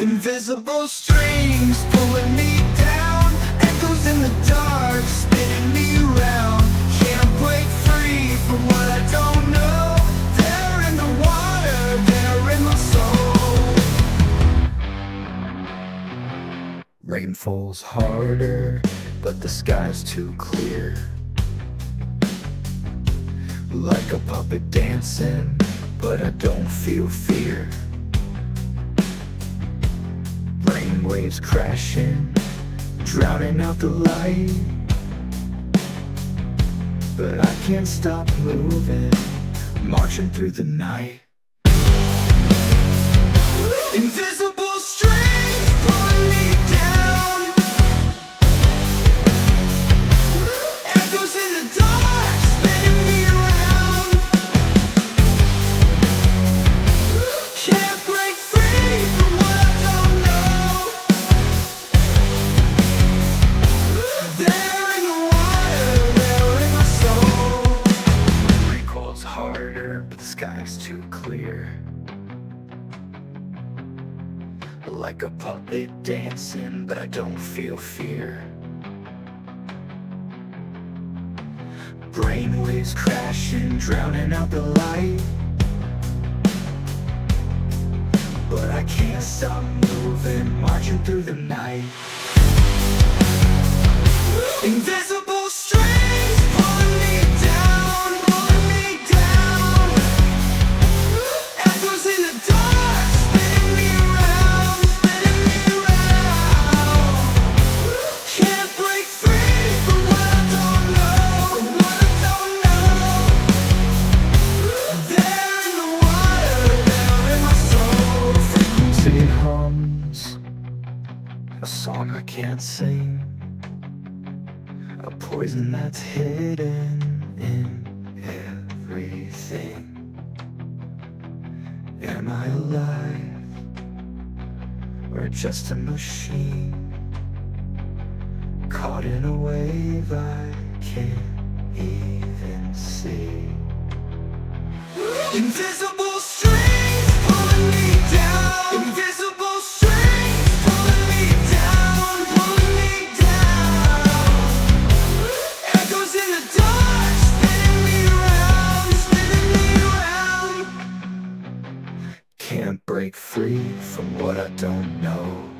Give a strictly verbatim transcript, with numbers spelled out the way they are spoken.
Invisible strings pulling me down, echoes in the dark, spinning me round. Can't break free from what I don't know. They're in the water, they're in my soul. Rain falls harder, but the sky's too clear. Like a puppet dancing, but I don't feel fear. Waves crashing, drowning out the light, but I can't stop moving, marching through the night. Invisible strings pulling me down, echoes in the dark, spinning me around. Can't break free from what I don't know. Sky's too clear, like a puppet dancing, but I don't feel fear. Brainwaves crashing, drowning out the light, but I can't stop moving, marching through the night. Invisible strings pulling me down. A song I can't sing, a poison that's hidden in everything. Am I alive, or just a machine? Caught in a wave I can't even see. Invisible strings pulling me down. Invisible strings pulling me down, pulling me down. Echoes in the dark, spinning me around, spinning me around. Can't break free from what I don't know.